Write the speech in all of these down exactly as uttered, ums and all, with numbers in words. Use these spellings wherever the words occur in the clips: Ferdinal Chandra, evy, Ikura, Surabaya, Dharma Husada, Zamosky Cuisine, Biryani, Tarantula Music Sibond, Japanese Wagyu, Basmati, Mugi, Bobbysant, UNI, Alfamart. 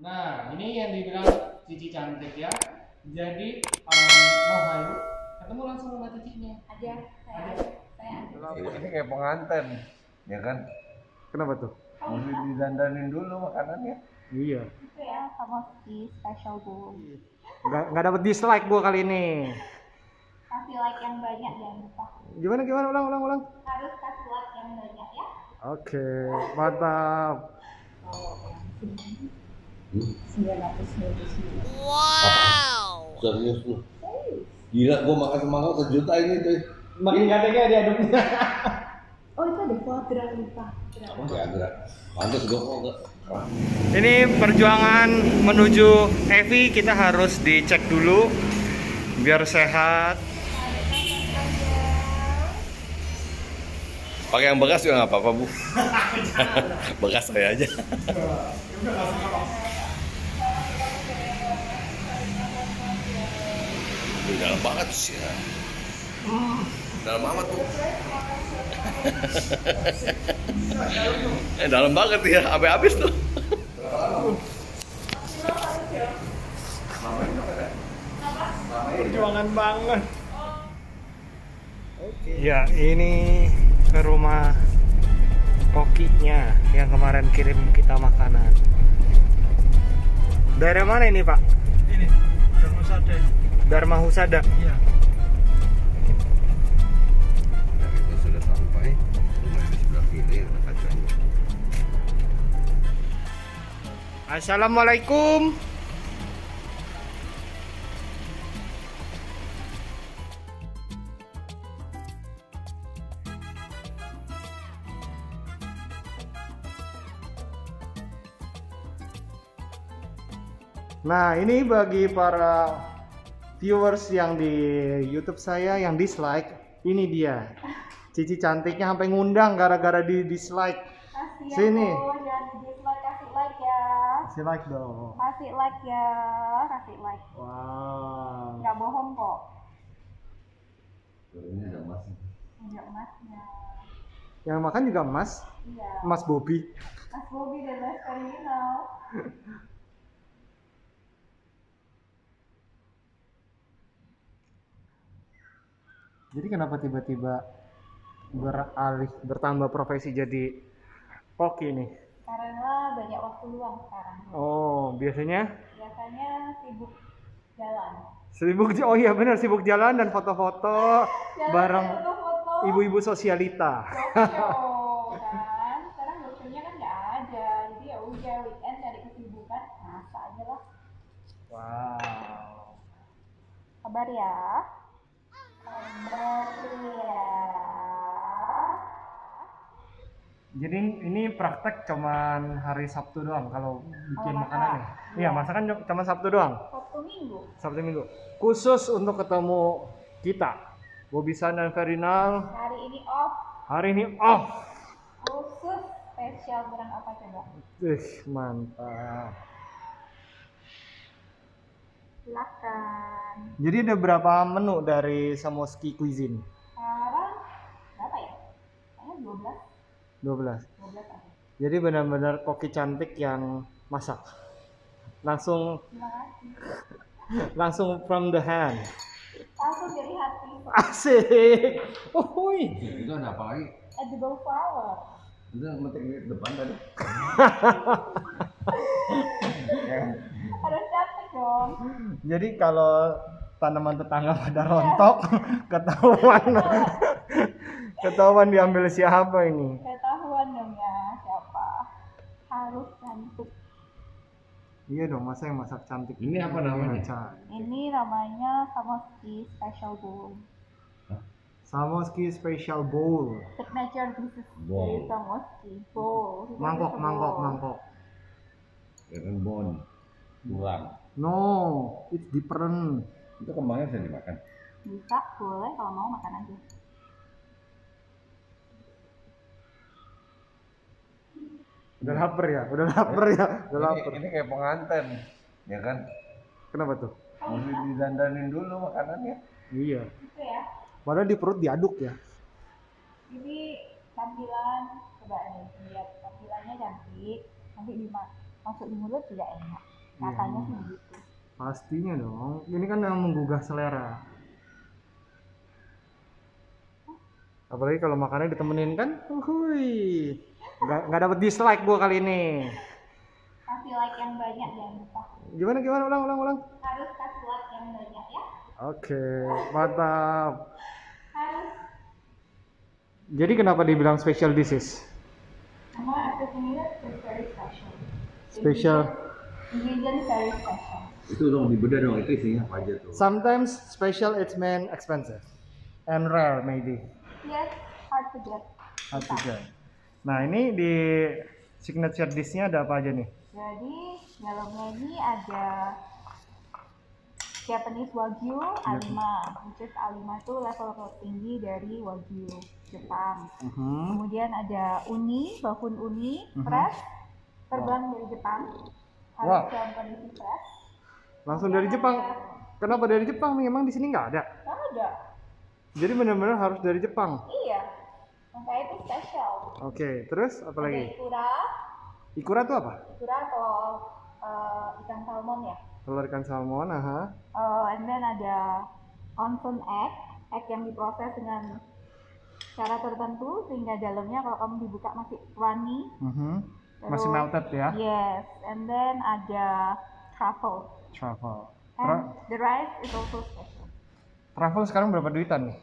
Nah, ini yang dibilang cici cantik ya. Jadi um, mau hayu, ketemu langsung sama cicinya. Aja, saya aja. Saya aja. Ini kayak pengantin, ya kan? Kenapa tuh? Oh, mesti didandanin dulu makanannya. Iya. Itu ya, Zamosky special bu. Nggak, nggak dapet dislike gua kali ini. Kasih like yang banyak jangan lupa. Gimana gimana ulang ulang ulang. Harus kasih like yang banyak ya. Oke, mantap. sembilan ratus sembilan puluh sembilan. Wow. Serius lu. Gila, gua makan semangka sejuta ini tuh. Makin katanya dia aduknya. Oh, itu ada kuadra lupa. Apa kuadra? Pantes gua kok enggak. Ini perjuangan menuju Evi kita harus dicek dulu biar sehat. Pakai yang bekas juga nggak apa-apa bu. Bekas saya aja. Dalam banget sih ya. Dalam banget tuh. Eh dalam banget ya, sampai habis tuh. Perjuangan banget. Ya ini ke rumah kokinya yang kemarin kirim kita makanan. Dari mana ini pak? Ini Dharma Husada. Dharma Husada. Iya. Nah, kita sudah sampai rumah di sebelah kiri kacanya. Assalamualaikum. Nah ini bagi para viewers yang di YouTube saya yang dislike, ini dia cici cantiknya sampai ngundang gara-gara di dislike. Kasih sini. Oh, jangan di dislike, kasih like ya. Kasih like dong. Kasih like ya, kasih like. Wow. Nggak bohong kok. Ini ada emasnya. Ada emasnya. Yang makan juga emas? Iya. Mas Bobby. Mas Bobby dan Mas Terminal. Jadi kenapa tiba-tiba beralih bertambah profesi jadi koki nih? Karena banyak waktu luang sekarang. Oh, biasanya? Biasanya sibuk jalan. Sibuk oh iya benar sibuk jalan dan foto-foto bareng ibu-ibu sosialita. Sosial, kan? Sekarang dosennya kan nggak ada, jadi ya udah weekend cari kesibukan masak aja lah. Wow. Kabar ya. Jadi ini praktek cuman hari Sabtu doang kalau bikin oh, makanannya. Iya, masakan cuma Sabtu doang. Sabtu Minggu. Sabtu Minggu. Khusus untuk ketemu kita, Bobbysant dan Ferinal. Hari ini off. Hari ini off. Khusus spesial barang apa coba? Ih, mantap. Silakan. Jadi ada berapa menu dari Zamosky Cuisine? Sekarang berapa ya? Kayaknya dua belas. dua belas. dua belas apa? Jadi benar-benar koki cantik yang masak. Langsung langsung from the hand. Langsung dari hati. Asik. Uhuy. Itu ada apa lagi? Edible flower. Itu metik di depan tadi. Harus cantik dong. Jadi kalau tanaman tetangga pada rontok, ketahuan ketahuan diambil siapa ini? Ketahuan dong ya siapa. Harus cantik. Iya dong, masa yang masak cantik. Ini apa namanya? Ini namanya Zamosky Special Bowl. Zamosky Special Bowl. Signature dish dari Zamosky Bowl. Mangkok, mangkok, mangkok. Rebon, tulang. No, it's different. Itu kembangnya bisa dimakan? Bisa, boleh kalau mau makan aja. Udah lapar ya, udah lapar ya, udah lapar. Ini, ini kayak pengantin, ya kan? Kenapa tuh? Mesti didandanin dulu makanannya. Iya. Itu ya. Padahal di perut diaduk ya. Ini tampilan, coba nih lihat tampilannya cantik, nanti dimakan. masuk di mulut tidak enak. Katanya sih begitu. Pastinya dong. Ini kan yang menggugah selera. Apalagi kalau makannya ditemenin kan, uhuy. Nggak, nggak dapet dislike gua kali ini. Kasih like yang banyak jangan lupa. Gimana gimana ulang ulang ulang. Harus kasih like yang banyak ya. Oke, mantap. Harus. Jadi kenapa dibilang special disease? Karena aku sendiri very special. Special. Ingredient very special. Itu dong dibedah dong itu isinya apa aja tuh. Sometimes special it's mean expensive and rare maybe. Yes, hard to get. Hard to get. Nah ini di signature dish-nya ada apa aja nih? Jadi dalamnya ini ada Japanese Wagyu Alima, which is Alima itu level tertinggi dari Wagyu Jepang. Uh -huh. Kemudian ada Uni, bakun Uni, uh -huh. fresh, terbang wow. dari Jepang, harus wow. dalam kondisi fresh. Langsung dari Jepang. Kenapa dari Jepang? Memang di sini nggak ada. Nggak ada. Jadi benar-benar harus dari Jepang. Iya, makanya itu spesial. Oke, okay, terus apa ada lagi? Ikura. Ikura itu apa? Ikura telur uh, ikan salmon ya. Telur ikan salmon, aha. Uh, and then ada onsen egg, egg yang diproses dengan cara tertentu sehingga dalamnya kalau kamu dibuka masih runny. Mm -hmm. Terus, masih melted ya? Yes, and then ada truffle. Truffle. And Tra the rice is also special. Travel sekarang berapa duitan nih?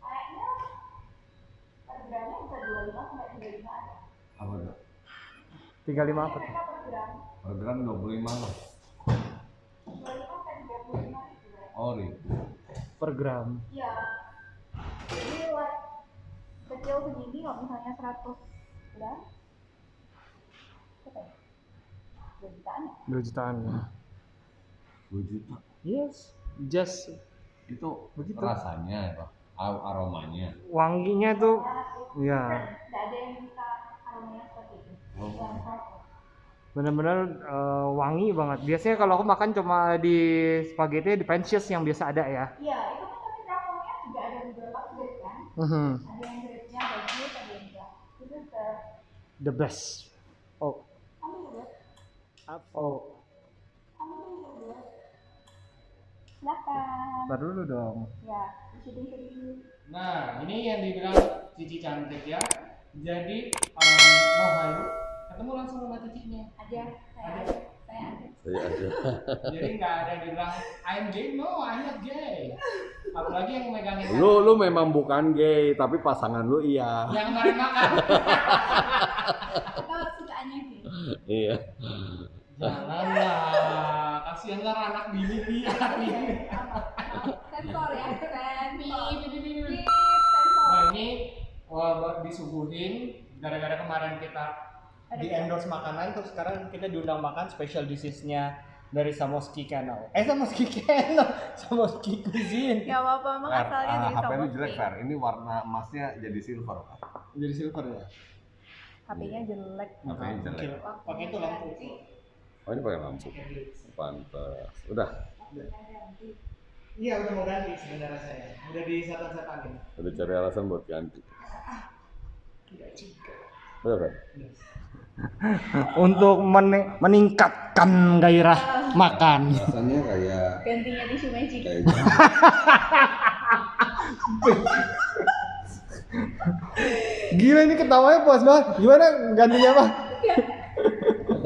Kayaknya per gramnya bisa dua puluh lima sampai tiga puluh lima aja. Apa tuh? tiga puluh lima apa tuh? Per gram dua puluh lima loh. dua puluh lima sampai tiga puluh lima oh ribu. Per gram? Iya. Jadi like kecil segini kalau misalnya seratus gram dua jutaan ya? dua jutaan ya. dua juta? Yes, just itu begitu rasanya ya, aromanya wanginya tuh ya tidak ada yang bisa aromanya seperti itu benar-benar uh, wangi banget. Biasanya kalau aku makan cuma di spaghetti di Frenchies yang biasa ada ya. Iya itu kan tapi travelnya juga ada beberapa grade kan. Mm-hmm. Ada yang grade-nya bagus ada yang enggak. Itu the the best. Oh apa oh silakan. Ntar dulu dong. Ya, sedih-sedih. Nah, ini yang dibilang Cici cantik ya. Jadi um, mau hayu, ketemu langsung sama Cicinya. Aja, saya aja. Saya aja. Saya aja. Jadi nggak ada yang dibilang I'm gay, no, I'm not gay. Apalagi yang megangin. Lu, lu memang bukan gay, tapi pasangan lu iya. Yang kemarin makan. Kalau sukaannya gay. Iya. Janganlah, kasihan lah anak bini nih, anak bini. Sensor ya, sensor. Nah ini disuguhin, gara-gara kemarin kita di-endorse makanan, terus sekarang kita diundang makan special dishes-nya dari Zamosky Channel. Eh Zamosky Channel, Zamosky Cuisine. Gak apa-apa, emang asalnya dari Zamosky. H P lu jelek, Fer. Ini warna emasnya jadi silver. Jadi silver ya? H P-nya jelek. H P-nya jelek. Pakai itu lampu. Oh ini pakai lampu, pantas. Udah. Iya udah mau ganti sebenarnya saya. Udah disatan-satanin. Udah cari alasan buat ganti. Tidak juga. Udah kan? Untuk men meningkatkan gairah makan. Rasanya kayak. Gantinya di sungai Cika. Gila ini ketawanya puas banget. Gimana gantinya apa?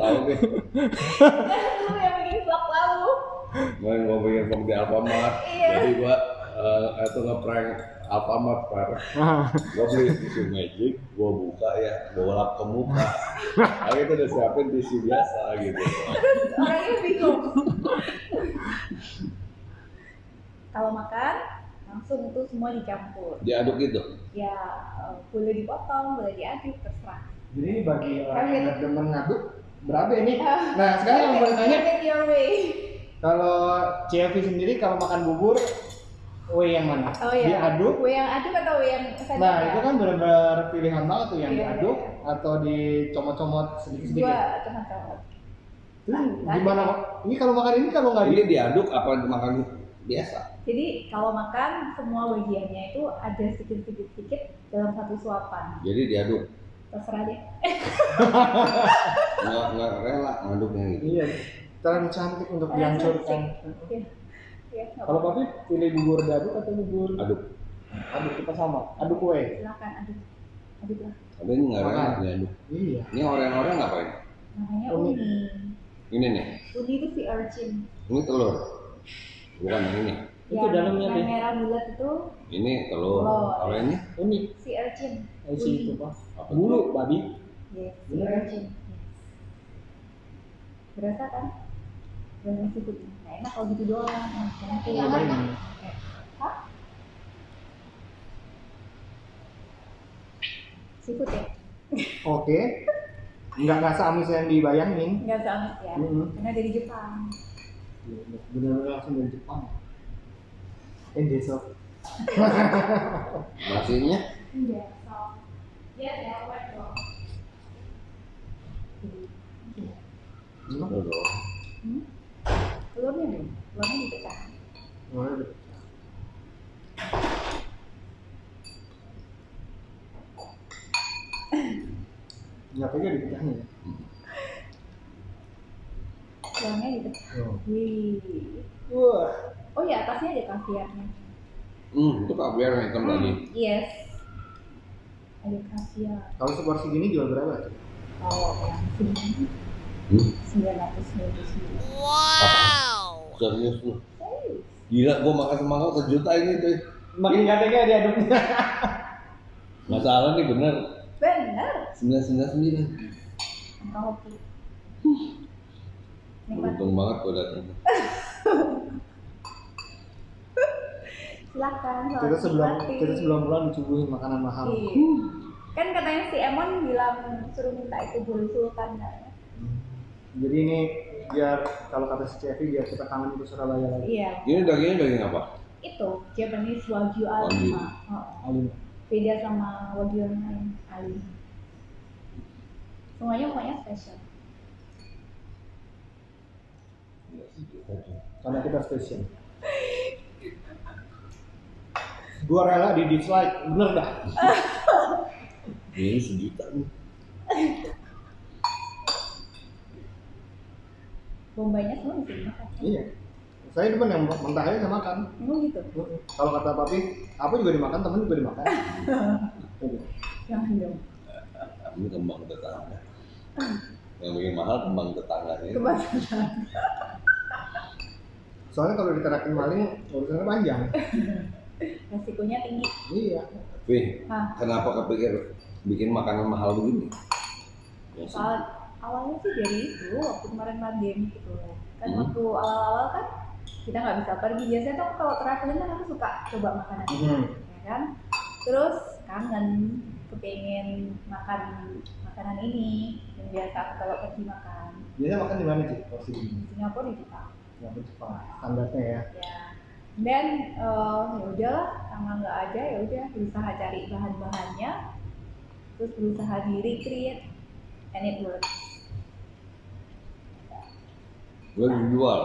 Tahu gue. Lu yang bikin vlog lalu. Gue mau bikin vlog di Alfamart. Jadi gue itu ngeprank Alfamart par. Gue beli tisu magic, gue buka ya, bawa lap ke muka. Tapi itu udah siapin tisu biasa gitu. Orangnya bingung. Kalau makan langsung itu semua dicampur. Diaduk gitu? Ya boleh dipotong, boleh diaduk terserah. Jadi bagi orang yang demen ngaduk berapa ini? Nah sekarang yang boleh tanya kalau C F V sendiri kalau makan bubur W yang mana? Oh, iya. Diaduk? W yang aduk atau W yang saja? Nah itu kan benar-benar pilihan banget tuh yang iya, diaduk iya. atau dicomot-comot sedikit-sedikit? Dua comot-comot. Gimana? Ini kalau makan ini kalau nggak ini diaduk apa makan biasa? Jadi kalau makan semua bagiannya itu ada sedikit-sedikit dalam satu suapan. Jadi diaduk. terserah deh. Nggak nggak rela ngaduknya gitu. Iya, terlalu cantik untuk terlalu dihancurkan. Iya. Iya, kalau Papi pilih bubur diaduk atau bubur aduk? Aduk kita sama, aduk kue. Silakan aduk, aduk lah. Tapi ini nggak rela diaduk. Iya. Ini orang-orang ngapain? Namanya uni. Ini nih. Uni itu si urchin. Ini telur, bukan ini. Itu ya, dalamnya yang merah bulat itu ini telur, kalau ini ini si urchin si itu apa bulu babi ya, si urchin berasa kan berasa sedikit nah, enak kalau gitu doang nanti yang mana hah siput ya oke okay. Nggak nggak seamis yang dibayangin nggak seamis ya mm-hmm. Karena dari Jepang benar-benar langsung dari Jepang. Endeso. Nasinya? Endeso. Dia lewat dong. Gimana dong? Hmm? Telurnya dong? Telurnya dipecah. Telurnya dipecah. Nyapanya dipecahnya ya? Telurnya dipecah. Wih. Wah. Oh ya, atasnya ada kaviarnya. Hmm, itu kaviar yang hitam tadi. Hmm, yes. Ada kaviar. Kalau seporsi gini jual berapa tuh? Kalau yang segini sembilan ratus sembilan puluh sembilan. Wow. Serius lu? Serius. Gila, gua makan semangka sejuta ini tuh. Makin katanya ada aduknya. Masalah nih bener. Bener. sembilan ratus sembilan puluh sembilan. Kalau tuh. Untung banget gua datang. Silakan. Kita sebelum mati. Kita sebelum pulang dicubuhin makanan mahal. Iya. Hmm. Kan katanya si Emon bilang suruh minta itu bulu sultan katanya. Hmm. Jadi ini biar kalau kata si Cevi biar kita kangen ke Surabaya lagi. Iya. Ini dagingnya daging apa? Itu Japanese Wagyu Alfamart. Oh. Alfamart. Beda sama Wagyu yang lain. Alfamart. Semuanya pokoknya spesial. Karena kita spesial. Gua rela di dislike, bener dah. Ini sejuta nih. Bombaynya semua bisa dimakan. Iya. Saya depan yang mentah aja bisa makan. Emang gitu? Kalau kata Papi, aku juga dimakan, temen juga dimakan. Jangan dong. Ini kembang tetangga. Yang bikin mahal kembang tetangga ini. Kembang tetangga. Soalnya kalau diterakin maling, urusannya panjang. Resikonya tinggi. Iya. Wih, hah. Kenapa kepikir bikin makanan mahal begini? Ya, Soal, awalnya sih dari itu waktu kemarin pandemi gitu kan hmm. Waktu awal-awal kan kita nggak bisa pergi biasanya tuh kalau traveling kan aku suka coba makanan hmm. Ya kan terus kangen kepengen makan makanan ini yang biasa aku kalau pergi makan. Biasa makan di mana sih? Di Singapura di Jepang. Singapura Jepang standarnya ya. Ya. Dan uh, ya udahlah karena nggak ada ya udah berusaha cari bahan-bahannya terus berusaha di recreate and it works. Belum jual.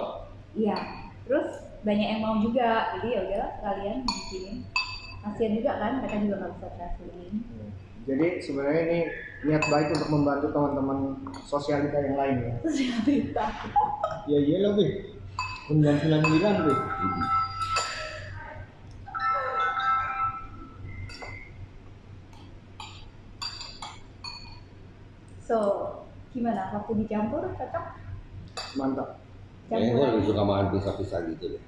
Iya terus banyak yang mau juga jadi ya udahlah kalian bikin kasian juga kan mereka juga nggak bisa traveling. Jadi sebenarnya ini niat baik untuk membantu teman-teman sosialita yang lain ya. Sosialita. Ya iya lebih. sembilan sembilan sembilan deh. So, gimana? Waktu dicampur cocok? Mantap. Kayaknya gue lebih suka makan pisah-pisah gitu deh.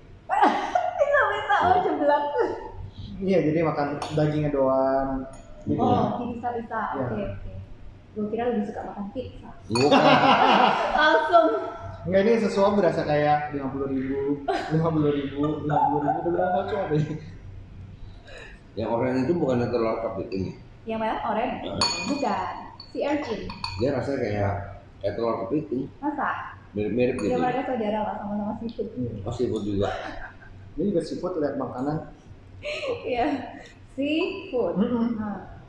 Pisah-pisah, oh jeblak. Iya, jadi makan dagingnya doang. Gitu. Oh, pisah-pisah. Oke, okay, oke. Okay. Gue kira lebih suka makan pizza. Langsung. Enggak ini sesuap berasa kayak lima puluh ribu, lima puluh ribu, lima puluh ribu itu berapa coba deh. Yang oranye itu bukan yang telur cup ini. Yang mana? Oranye? Bukan. Si urchin. Dia rasanya kayak kayak telur kepiting. Masa? Mirip-mirip gitu. Ya mereka saudara lah sama-sama seafood. Hmm. Oh seafood juga. Ini juga seafood lihat makanan. Iya. Seafood. Mm-hmm. Nah.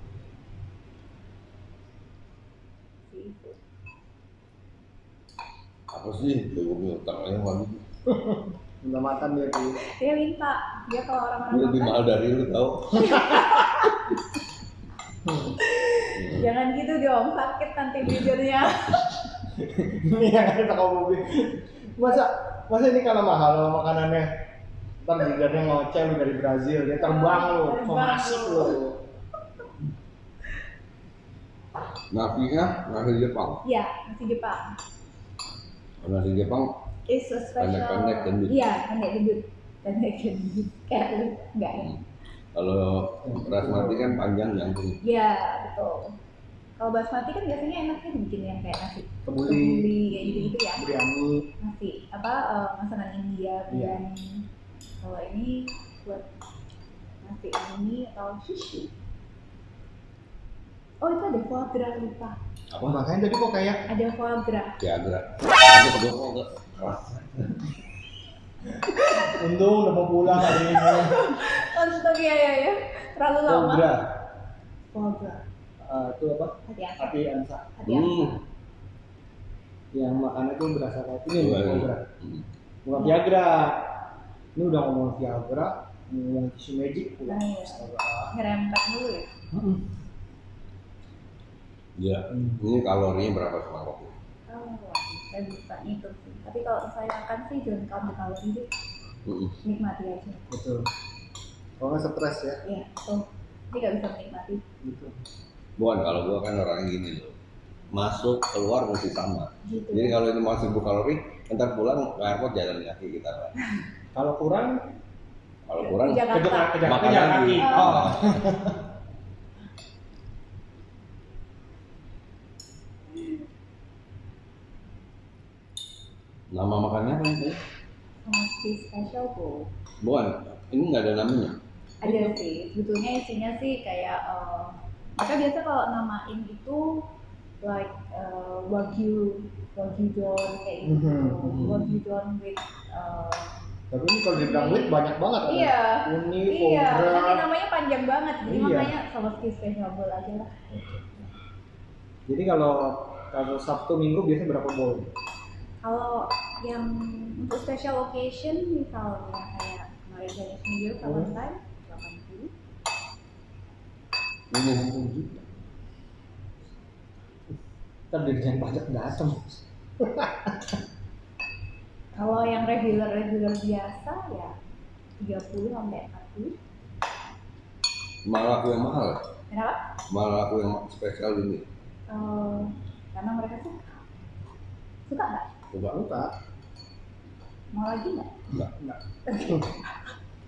Seafood. Apa sih? Gue minta yang lagi. Minta makan dia dulu. Dia minta. Dia kalau orang-orang makan. Lebih mahal dari lu tau. Jangan gitu dong, sakit nanti bibirnya. Ini yang ada kau mobil. Masa masa ini karena mahal loh makanannya. Ntar bibirnya ngoceh lu dari Brazil, dia terbang lu, masuk lu. Nasinya nasi Jepang. Iya, nasi Jepang. Nasi Jepang. Is a special. Pendek-pendek gendut. Iya, pendek gendut. Pendek gendut. Kayak lu enggak ya? Hmm. Kalau basmati kan panjang jangkung. Iya, betul. Kalau basmati kan biasanya enaknya dibikin yang kayak nasi kebuli, kayak gitu-gitu ya. Biryani. Nasi apa uh, masakan India, biryani. Iya. Kalau ini buat nasi ini atau sushi. Oh itu ada foie gras lupa. Apa makanya tadi kok kayak ada foie gras. Foie gras. Ada foie gras. Untung udah mau pulang hari ini. Untung ya ya ya. Terlalu lama. Foie gras. Foie gras. Uh, itu apa? Hati angsa. Hati angsa. Hati angsa. Hmm. Yang makannya tuh berasa kayak ini foie gras. Bukan Viagra. Ini udah ngomong Viagra, ngomong tisu magic udah. Ngerempet dulu ya. Heeh. Ya, hmm. Ini kalorinya berapa semangkok? Oh, saya bisa itu sih. Tapi kalau saya makan sih jangan count kalori deh. Mm-hmm. Nikmati aja. Betul. Kalau nggak stres ya? Iya, betul. Jadi nggak bisa menikmati. Betul. Bukan, kalau gua kan orang gini loh. Masuk keluar mesti sama. Gitu. Jadi kalau itu masih seribu kalori, ntar pulang ke airport jalan kaki kita kan. Kalau kurang, kalau kurang ke Jakarta, ke Jakarta. Oh. Nama makannya apa sih? Zamosky Special Bowl. Bukan, ini nggak ada namanya. Ada sih, sebetulnya isinya sih kayak uh, maka biasa kalau namain itu like uh, wagyu, wagyu don kayak gitu, mm-hmm. Wagyu don with. Uh, Tapi ini kalau dibilang with banyak banget. Iya. Kan? Uni, iya. Tapi namanya panjang banget, jadi iya. Makanya Zamosky Special Bowl aja lah. Jadi kalau kalau Sabtu Minggu biasanya berapa bowl? Kalau yang untuk special occasion misalnya kayak kemarin Japanese Wagyu kalau kan delapan puluh. Ini delapan puluh juta. Entar dirjen pajak datang. Kalau yang regular-regular biasa ya tiga puluh sampai empat puluh. Malah aku yang mahal. Kenapa? Malah aku yang spesial ini. Uh, karena mereka suka. Suka enggak? Coba lupa. Mau lagi nggak? Nggak.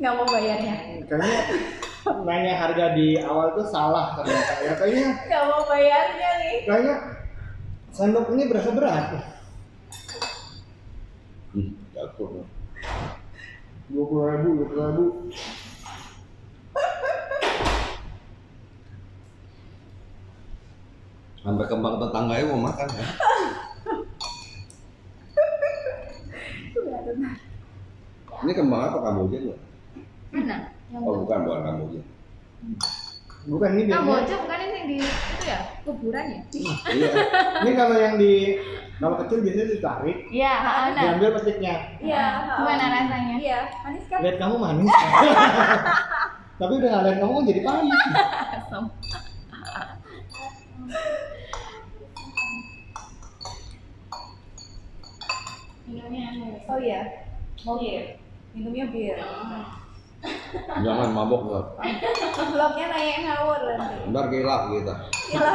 Nggak mau bayarnya. Kayaknya nanya harga di awal tuh salah ternyata. Ya kayaknya. Nggak mau bayarnya nih. Kayaknya sendok ini berasa berat. Hmm, jatuh. Dua puluh ribu, dua puluh ribu. Sampai kembang tetangganya mau makan ya. Ini kembang apa Kamboja nggak? Mana? Oh bukan, bukan Kamboja. Bukan ini biasanya. Kamboja bukan ini yang di itu ya kuburan ya? Iya. Ini kalau yang di kalau kecil biasanya ditarik. Iya. Diambil petiknya. Iya. Gimana rasanya? Iya. Manis kan? Lihat kamu manis. Tapi udah ngeliat kamu jadi panik. Minumnya apa? Oh iya. Mau bir. Minumnya bir. Jangan mabok loh. Vlognya naik ngawur nanti. Ntar gila kita. Gila.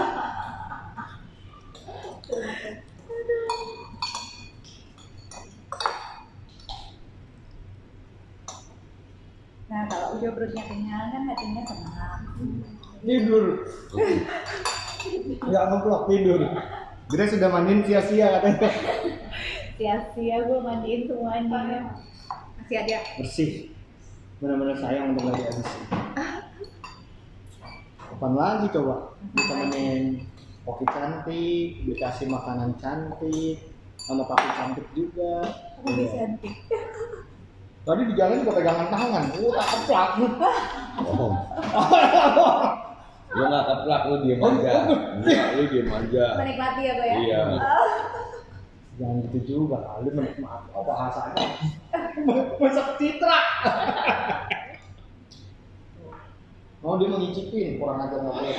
Nah kalau udah perutnya kenyang kan hatinya senang. Tidur. Nggak ngeplok tidur. Dia sudah mandiin sia-sia katanya. Sia-sia gue mandiin semuanya. Masih ada? Bersih. Benar-benar sayang untuk lagi bersih. Kapan lagi coba? Kita main koki cantik, dikasih makanan cantik, sama papi cantik juga. Papi cantik. Tadi di jalan juga pegangan tangan. Lu tak keplak lu. Bohong. Lu nggak keplak, lu diem aja. Lu diem aja. Menikmati ya gue ya? Iya. Jangan gitu juga, lalu menikmati apa bahasanya masak citra. Oh dia mau ngicipin, kurang ajar nggak boleh.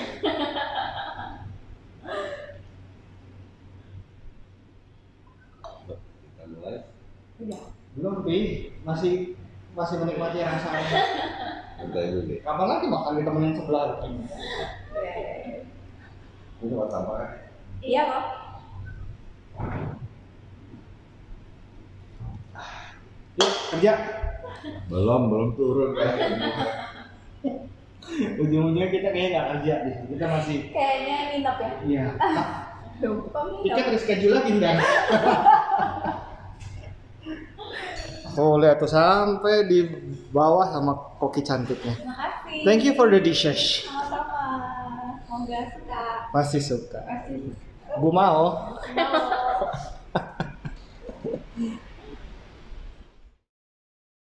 Udah. Belum pi, masih masih menikmati rasanya. Kapan lagi makan di temen yang sebelah? Ini buat apa? Iya kok. Yuk kerja. Belum belum turun kan. Ujung-ujungnya kita kayaknya nggak kerja deh, kita masih kayaknya nginep ya. Iya. Kita harus schedule lagi nggak? Oh lihat tuh sampai di bawah sama koki cantiknya. Makasih. Thank you for the dishes. Sama-sama. Semoga suka. Pasti suka. Pasti. Gua mau.